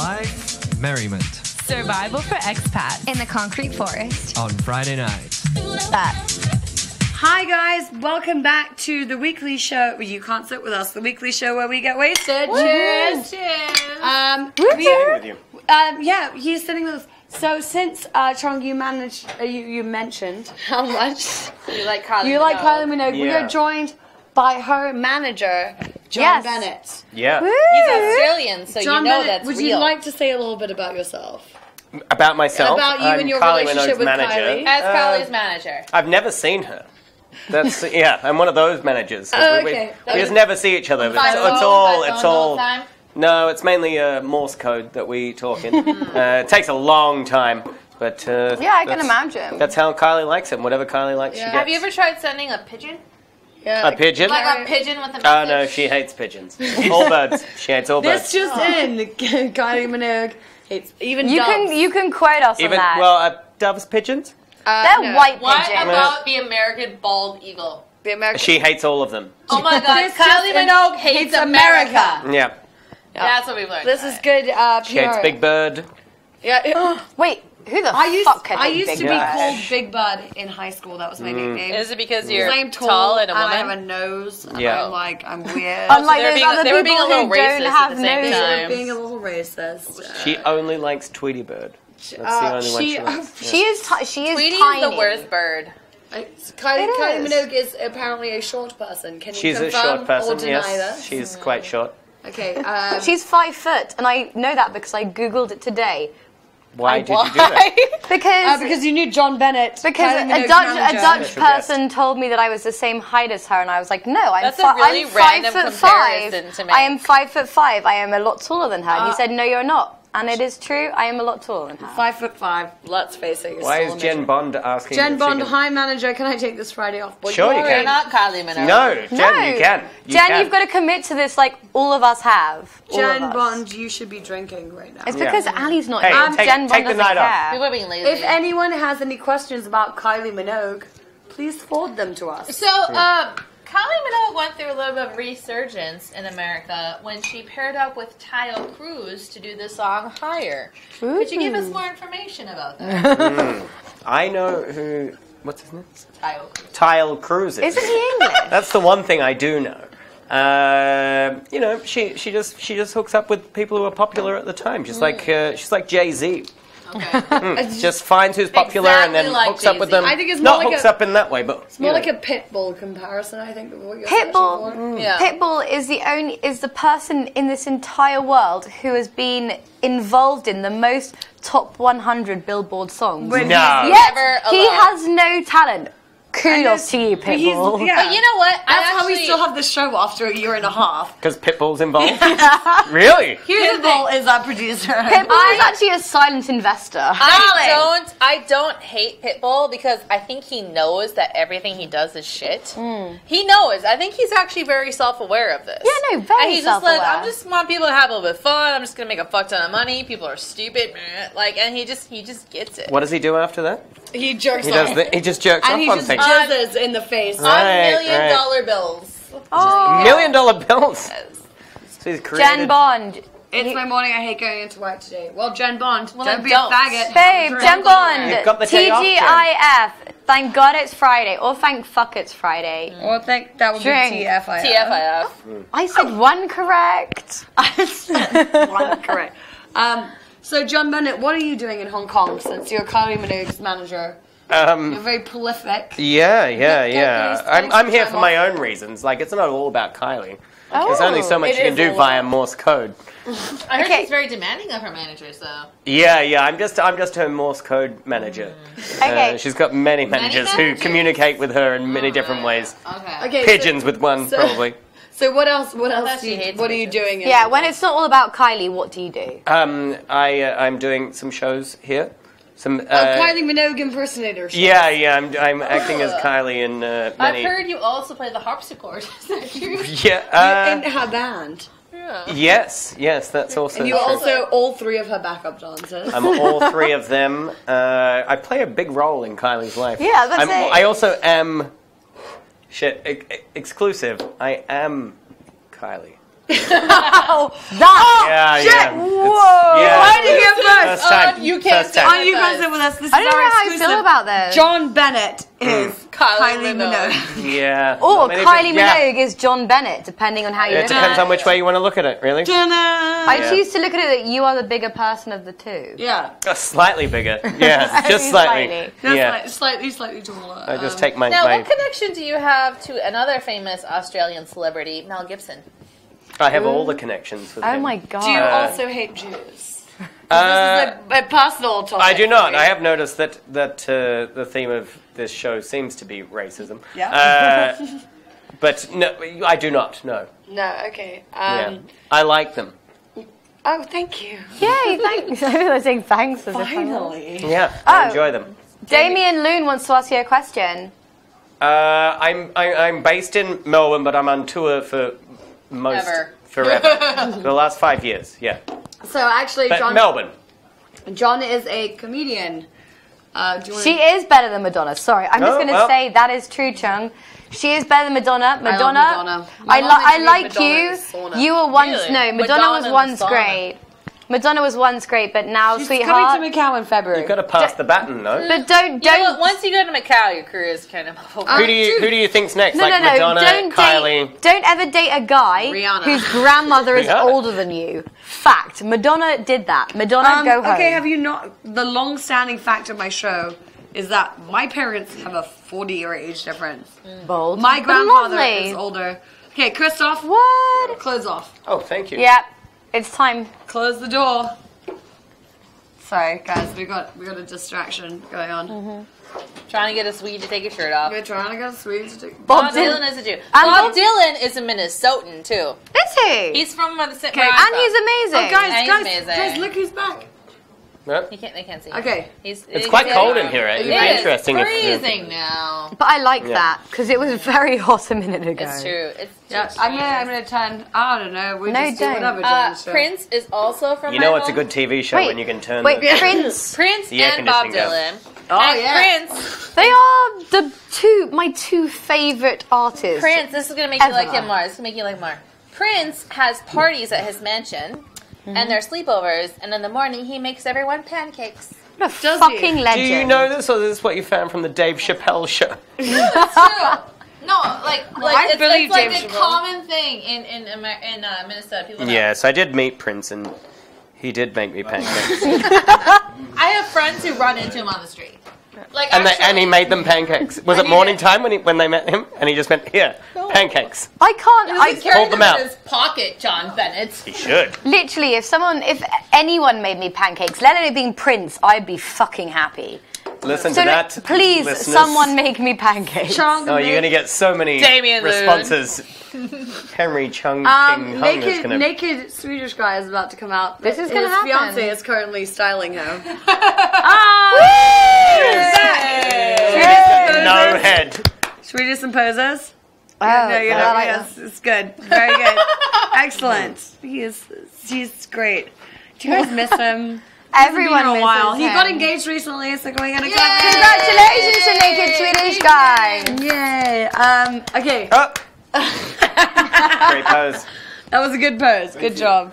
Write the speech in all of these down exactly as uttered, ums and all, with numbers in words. Live merriment. Survival for expats. In the concrete forest. On Friday nights. Hi guys, welcome back to the weekly show. Well, you can't sit with us. The weekly show where we get wasted. Woo-hoo. Cheers. Cheers. Um, We're here with you. Um, yeah, he's sitting with us. So since uh, Chong, you managed, uh, you you mentioned how much you like Kylie. You Minogue. like Kylie Minogue. Yeah. We are joined by her manager, John yes. Bennett. Yeah, Woo. He's Australian, so John you know Bennett, that's would real. Would you like to say a little bit about yourself? About myself? About you I'm and your Kylie relationship Minogue's with manager. Kylie? As uh, Kylie's manager, I've never seen her. That's yeah. I'm one of those managers. Oh, we, okay. We, we just never see each other. It's, it's all. It's all. all No, it's mainly uh, Morse code that we talk in. uh, it takes a long time, but uh, yeah, I can imagine. That's how Kylie likes it. Whatever Kylie likes, yeah. she gets. Have you ever tried sending a pigeon? Yeah, a like, pigeon? Like a pigeon with a message? Oh no, she hates pigeons. All birds. She hates all birds. This just oh. in, Kylie Minogue hates even you doves. Can you can quote us even, on that. Well, uh, doves pigeons. Uh, They're no. white what pigeons. What about the American bald eagle? The American. She hates all of them. Oh my God, Kylie Minogue hates America. America. Yeah. Yep. That's what we've learned. This is good uh, P R. She hates Big Bird. Yeah. Wait, who the I used, fuck can I used Big to be Bird? called Big Bird in high school. That was my mm. nickname. Is it because you're because tall, tall and a woman? I have a nose. And yeah. I'm like, I'm weird. Unlike so those being, other people being a little who don't have noses. They're being a little racist. She only likes Tweety Bird. That's uh, the only she, one she likes. She is, t she is Tweety tiny. Tweety's the worst bird. I, Kylie, Kylie Minogue is apparently a short person. Can you She's confirm a short person, or deny this? She's quite short. Okay, um, she's five foot, and I know that because I googled it today. Why and did why? you do that? because uh, because you knew John Bennett. Because a Dutch, a Dutch person told me that I was the same height as her, and I was like, no, I'm, fi really I'm five foot five. I am five foot five. I am a lot taller than her. Uh, and he said, no, you're not. And it is true, I am a lot taller than her. Five foot five, let's face it. Why is Jen Bond asking Jen Bond, hi manager, can I take this Friday off? Well, sure you, you can. You're not Kylie Minogue. No, Jen, no. you can. You Jen, can. you've got to commit to this like all of us have. All Jen us. Bond, you should be drinking right now. It's because yeah. Ali's not hey, here. Take, Jen take Bond the night off. We were being lazy. If anyone has any questions about Kylie Minogue, please forward them to us. So, uh... Kylie Minogue went through a little bit of resurgence in America when she paired up with Taio Cruz to do the song Higher. Ooh. Could you give us more information about that? mm. I know who... What's his name? Taio Cruz. Taio Cruz is. Isn't he English? That's the one thing I do know. Uh, you know, she, she, just, she just hooks up with people who are popular at the time. She's mm. like, uh, she's like Jay-Z. Okay. mm. Just finds who's popular exactly and then like hooks Jay-Z. up with them. I think it's more not like hooks a, up in that way, but it's more know. like a Pitbull comparison. I think what you're Pitbull. Mm. Yeah. Pitbull is the only is the person in this entire world who has been involved in the most top one hundred Billboard songs. No, yet, he has no talent. Kudos to you, Pitbull. Yeah. But you know what? That's actually, how we still have the show after a year and a half. Because Pitbull's involved? Really? Here's Pitbull is our producer. Pitbull I, is actually a silent investor. I don't, I don't hate Pitbull because I think he knows that everything he does is shit. Mm. He knows. I think he's actually very self-aware of this. Yeah, no, very and he's self-aware. Just like, I just want people to have a little bit of fun. I'm just going to make a fuck ton of money. People are stupid. Like, and he just, he just gets it. What does he do after that? He jerks he off. Does the, he just jerks and off on just things. Jizzes in the face. Right, on million right. dollar bills. Oh. Million dollar bills? Yes. So he's Jen Bond. It's he, my morning. I hate going into work today. Well, Jen Bond, well, don't be don't. a faggot. Babe, Jen Bond. T G I F. Thank God it's Friday. Or thank fuck it's Friday. Mm. Or thank that would Drink. be T F I F. T F I F. Mm. I said oh. one correct. I said one correct. Um, so, John Bennett, what are you doing in Hong Kong since you're Kylie Minogue's manager? Um, You're very prolific. Yeah, yeah, yeah. I'm, I'm here for my own reasons. Like, it's not all about Kylie. Oh, There's only so much you can do via Morse code. I heard okay. she's very demanding of her managers, though. Yeah, yeah. I'm just, I'm just her Morse code manager. Mm. Uh, okay. She's got many managers, many managers who communicate with her in many oh, different yeah. ways. Okay. okay. Pigeons so, with one, so, probably. So what else? What else? else do you, what pigeons. are you doing? Yeah. When it's not all about Kylie, what do you do? Um, I, uh, I'm doing some shows here. Some, uh, oh, Kylie Minogue impersonator shows. Yeah, yeah, I'm, I'm acting as Kylie in uh, many... I've heard you also play the harpsichord, is that true? Yeah, uh, in her band. Yeah. Yes, yes, that's also And you're true. also all three of her backup dancers. I'm all three of them. Uh, I play a big role in Kylie's life. Yeah, that's I'm, it. I also am... Shit, ex exclusive. I am Kylie. oh, oh yeah, shit! Yeah. Whoa! Yeah. Why did you get first? Uh, you can't sit with us. This I don't is know how exclusive. I feel about this. John Bennett is mm. Kylie Minogue. Minogue. Yeah. Or Kylie Minogue yeah. is John Bennett, depending on how you it look at it. It depends on which way you want to look at it, really. Ta-da. I yeah. choose to look at it that you are the bigger person of the two. Yeah. Uh, slightly bigger. Yeah, just slightly. Slightly. No, yeah. slightly, slightly taller. I just um, take my... Now, my... what connection do you have to another famous Australian celebrity, Mel Gibson? I have Ooh. all the connections with oh him. Oh my god. Do you also hate Jews? Uh, this is a, a personal topic. I do not. I have noticed that, that uh, the theme of this show seems to be racism. Yeah. Uh, but no, I do not, no. No, okay. Um, yeah. I like them. Oh, thank you. Yay, thanks. I was saying thanks. As Finally. As yeah, I oh, enjoy them. Damien Loon wants to ask you a question. Uh, I'm, I, I'm based in Melbourne, but I'm on tour for... Most Ever. forever. For the last five years, yeah. So actually, but John... Melbourne. John is a comedian. Uh, do you she wanna... is better than Madonna. Sorry, I'm oh, just going to well. say that is true, Chung. She is better than Madonna. Madonna. I love Madonna. I, li I like Madonna you. You were once really? no. Madonna, Madonna was once great. Madonna was once great, but now, she's sweetheart, coming to Macau in February. You've got to pass D the baton, though. But don't, don't. You know, once you go to Macau, your career is kind of. Uh, who do you dude. Who do you think's next? No, like no, no. Madonna, don't Kylie. Date, don't ever date a guy Rihanna. whose grandmother is older than you. Fact. Madonna did that. Madonna, um, go home. Okay, have you not? The long-standing fact of my show is that my parents have a forty-year age difference. Mm. Bold. My grandmother is older. Okay, Christoph. What? Clothes off. Oh, thank you. Yep. It's time. Close the door. Sorry, guys, we got we got a distraction going on. Mm-hmm. Trying to get a Swede to take his shirt off. We're trying to get a Swede to take. Bob, Bob Dylan is a Jew. And Bob, Bob Dylan is a Minnesotan too. Is he? He's from the city. Okay. And he's amazing. Oh, guys, and guys, amazing. guys, look who's back. Yep. You can't. They can't see. Okay. He's, it's quite cold in here. Right? It'd be interesting. It's freezing now. But I like yeah. that because it was very hot a minute ago. It's true. It's yeah. I'm gonna. I'm gonna turn. I don't know. We no, just do whatever. Uh, Prince is also from. You know, it's home. a good T V show wait, when you can turn. Wait, the, Prince, Prince, and Bob Dylan. Oh and yeah. Prince. They are the two. My two favorite artists. Prince. This is gonna make ever. you like him more. This is gonna make you like more. Prince has parties at his mansion. Mm-hmm. And their sleepovers, and in the morning he makes everyone pancakes. What a Does fucking he? legend. Do you know this, or is this what you found from the Dave Chappelle show? No, it's true. No, like, like I it's, it's like Dave a Chappelle. common thing in in, in uh, Minnesota. People know. Yes, I did meet Prince, and he did make me pancakes. I have friends who run into him on the street. Like, and, they, and he made them pancakes. Was it morning did. time when he, when they met him? And he just went, here, no. pancakes. I can't. I pulled them, them out. in his pocket, John Bennett. He should. Literally, if someone, if anyone made me pancakes, let it be Prince, I'd be fucking happy. Listen so to that, please, listeners. someone make me pancakes. Chung oh, you're going to get so many Damien responses. Henry Chung um, King Hung naked, gonna... naked Swedish guy is about to come out. This is going to happen. His fiancé is currently styling him. Ah! Woo! No head. Should we do some poses? Oh, no, no, you know, like yes, it's good. Very good. Excellent. He is, he's great. Do you guys miss him? Everyone a while. He got engaged recently, so we're gonna clap. Congratulations to naked Swedish guy. Yay. Um. Okay. Oh. Great pose. That was a good pose. Thank good you. job.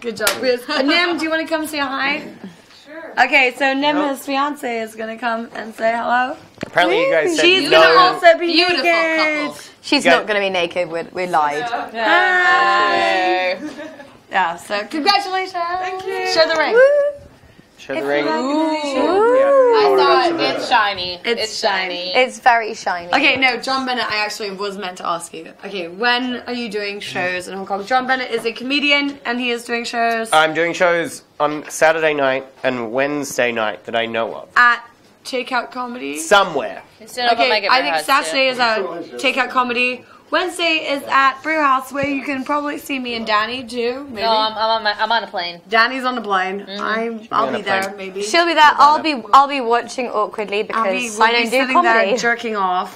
Good job. Uh, Nim, do you want to come say hi? Sure. Okay. So Nim, nope. his fiance, is gonna come and say hello. Apparently, you guys said She's no. gonna also be Beautiful naked. Couple. She's not gonna be naked. We're we lied. No. No. Hi. Yeah. So congratulations. Thank you. Show the ring. Woo. Show the ring. Ooh. Ooh. Yeah. I saw it. It's shiny. It's, it's shiny. shiny. It's very shiny. Okay, no, John Bennett, I actually was meant to ask you. Okay, when are you doing shows in Hong Kong? John Bennett is a comedian and he is doing shows. I'm doing shows on Saturday night and Wednesday night that I know of. At Takeout Comedy? Somewhere. Okay, I think Saturday is at Takeout Comedy. Wednesday is at Brew House, where you can probably see me and Danny too. Maybe. No, I'm, I'm on my, I'm on a plane. Danny's on a plane. Mm -hmm. I'm, I'll be, be there. Maybe she'll be there. I'll be I'll be watching awkwardly because I'll be, we'll I don't be do comedy. There jerking off.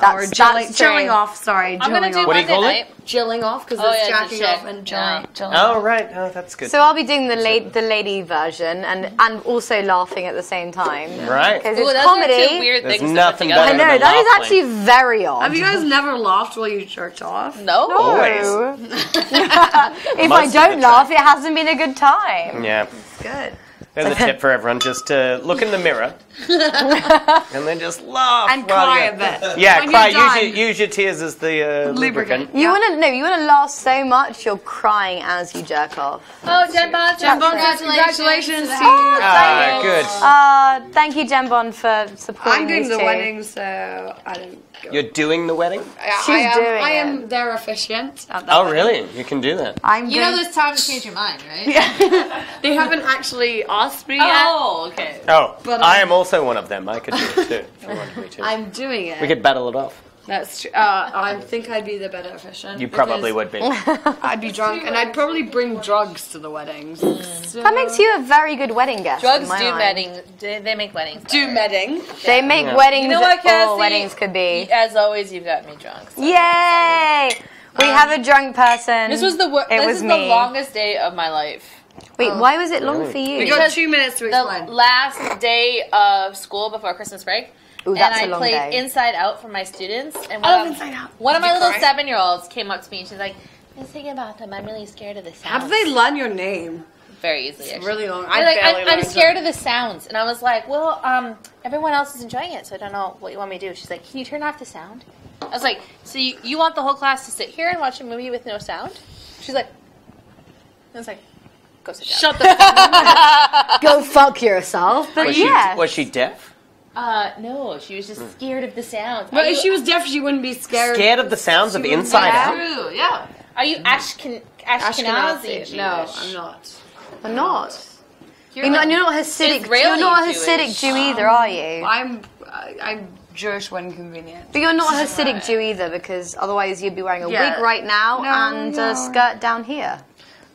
That's, or jill that's jilling off, sorry. I'm going to do Monday night. Jilling off, because oh, it's yeah, jacking off and jilling, yeah. jilling off. Oh, right. Oh, that's good. So I'll be doing the, la the lady version and, and also laughing at the same time. Yeah. Right. Because it's comedy. Are two weird There's things nothing better I know, than that is actually line. Very odd. Have you guys never laughed while you jerked off? No. No. Always. If Most I don't laugh, time. It hasn't been a good time. Yeah. It's good. There's a tip for everyone, just to look in the mirror and then just laugh. And cry a bit. Yeah, when cry. Use your, use your tears as the uh, lubricant. You yeah. want to no, you want to laugh so much you're crying as you jerk off. Oh, Jen Bond, Jen Bond, congratulations. congratulations. Oh, thank ah, you. Good. Uh, thank you, Jen Bond, for supporting I'm doing the two. wedding, so I don't... You're doing the wedding? She's I am, doing I am it. their officiant at that Oh, wedding. Really? You can do that? I'm you know there's time to change your mind, right? Yeah. They haven't actually asked me yet. Oh, okay. Oh, but I I'm, am also one of them. I could do it too. If you wanted me to. I'm doing it. We could battle it off. That's true. Uh, I think I'd be the better officiant. You probably would be. I'd be drunk, and I'd probably bring drugs to the weddings. Mm. So that makes you a very good wedding guest. Drugs do weddings. They make weddings. Do medding. They make yeah. weddings. You know what, Cassie? All weddings could be. As always, you've got me drunk. So Yay! We um, have a drunk person. This was the it this was is me. the longest day of my life. Wait, um, why was it long really? for you? We got two minutes to explain. The last day of school before Christmas break. Ooh, and I played day. Inside Out for my students. And one I love of, Inside Out. One Did of my little seven-year-olds came up to me and she's like, I was thinking about them. I'm really scared of the sounds. How do they learn your name? Very easily, it's actually. really long. I like, I'm, I'm scared them. of the sounds. And I was like, well, um, everyone else is enjoying it, so I don't know what you want me to do. She's like, can you turn off the sound? I was like, so you, you want the whole class to sit here and watch a movie with no sound? She's like, I was like, go sit down. Shut the fuck up. Go fuck yourself. But was yeah. She, was she deaf? Uh, no, she was just scared of the sounds. But you, if she was deaf, she wouldn't be scared. Scared of the sounds of Inside Out? True, yeah. Are you Ashken Ashkenazi Jewish? No, I'm not. I'm not. You're, you're, not, like, you're not Hasidic. You're not a Hasidic Jew either, are you? I'm, I'm Jewish when convenient. But you're not a Hasidic right. Jew either, because otherwise you'd be wearing a yeah. wig right now no, and no. a skirt down here.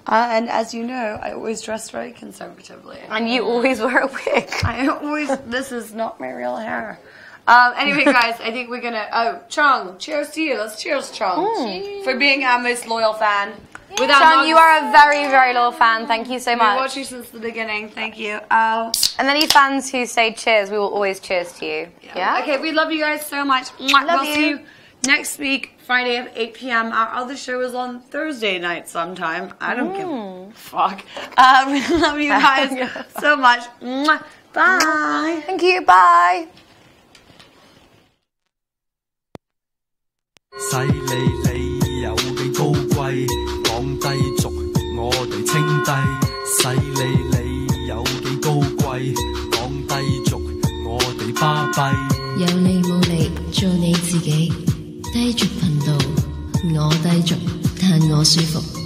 Uh, and as you know, I always dress very conservatively. And you always wear a wig. I always... This is not my real hair. Um, anyway, guys, I think we're going to... Oh, Chung, cheers to you. Let's cheers, Chung. Mm. For being our most loyal fan. Yeah. With our Chung, mugs. You are a very, very loyal fan. Thank you so much. We've watched you since the beginning. Thank you. Um, and any fans who say cheers, we will always cheers to you. Yeah? yeah? Okay, we love you guys so much. Love we'll you. see you next week. Friday at eight p m Our other show is on Thursday night sometime. I don't mm. give a fuck. Uh, we love you guys so much. Bye. Bye. Thank you. Bye.低俗頻道，我低俗，但我舒服。